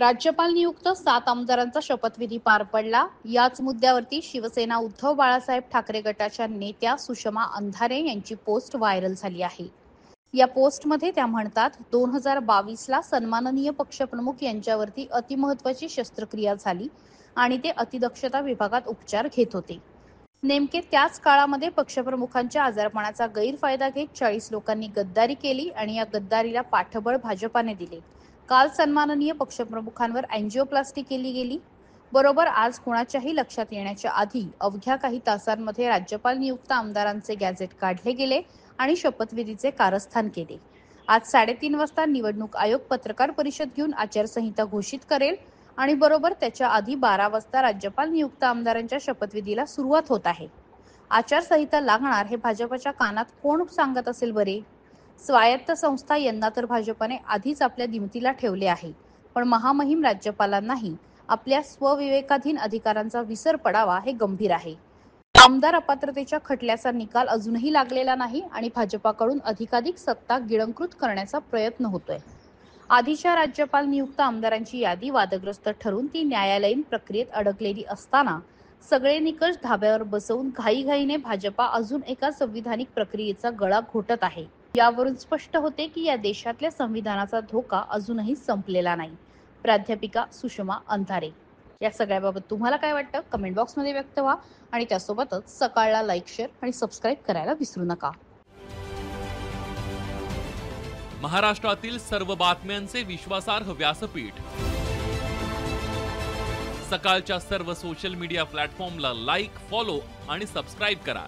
राज्यपाल नियुक्त 7 आमदारांचा शपथविधी पार पडला। याच मुद्द्यावरती शिवसेना उद्धव बाळासाहेब ठाकरे गटाच्या नेत्या सुषमा अंधारे यांची पोस्ट व्हायरल झाली आहे। या पोस्टमध्ये त्या म्हणतात, 2022 ला सन्माननीय पक्षप्रमुख यांच्यावरती अतिमहत्त्वाची शस्त्रक्रिया झाली आणि ते अतिदक्षता विभागात उपचार घेत होते। नेमके त्याच काळामध्ये पक्षप्रमुखांच्या आजारपणाचा गैरफायदा घेत 40 लोकांनी गद्दारी केली आणि या गद्दारीला पाठबळ भाजपाने दिले। काल सन्माननीय पक्षप्रमुखांवर अँजिओप्लास्टी केली गेली। बरोबर आज कोणाच्याही लक्षात येण्याच्या आधी अवघ्या काही तासांमध्ये राज्यपाल नियुक्त आमदारांचे गॅझेट काढले गेले आणि शपथविधीचे कारस्थान केले। आज 3:30 वाजता निवडणूक आयोग पत्रकार परिषद घेऊन आचारसंहिता घोषित करेल आणि बरोबर त्याच्या आधी 12 वाजता राज्यपाल नियुक्त आमदारांच्या शपथविधीला सुरुवात होत आहे। आचारसंहिता लागणार हे भाजपच्या कानात कोण सांगत असेल बरे? स्वायत्त संस्था यांना तर भाजपाने आधीच आपल्या दिमतीला ठेवले आहे, पण महामहिम राज्यपालांनाही आपल्या स्वविवेकाधीन अधिकारांचा विसर पडावा हे गंभीर आहे। आमदार अपात्रतेच्या खटल्याचा निकाल अजूनही लागलेला नाही आणि भाजपाकडून अधिकाधिक सत्ता गिळंकृत करण्याचा प्रयत्न होतोय। आधीच्या राज्यपाल नियुक्त आमदारांची यादी वादग्रस्त ठरून ती न्यायालयीन प्रक्रियेत अडकलेली असताना सगळे निकष धाब्यावर बसवून घाईघाईने भाजपा अजून एका संविधानिक प्रक्रियेचा गळा घोटत आहे। यावरून स्पष्ट होते की या देशातल्या संविधानाचा धोका अजूनही संपलेला नाही। प्राध्यापिका सुषमा अंधारे, या सगळ्याबाबत तुम्हाला काय वाटतं कमेंट बॉक्समध्ये व्यक्त व्हा आणि त्यासोबतच सकाळला लाईक, शेअर आणि सबस्क्राईब करायला विसरू नका। महाराष्ट्रातील सर्व बातम्यांचे विश्वासार्ह व्यासपीठ सकाळच्या सर्व सोशल मीडिया प्लॅटफॉर्मला लाईक, फॉलो आणि सबस्क्राईब करा।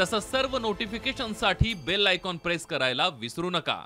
तसंच सर्व नोटिफिकेशनसाठी बेल आयकॉन प्रेस करायला विसरू नका।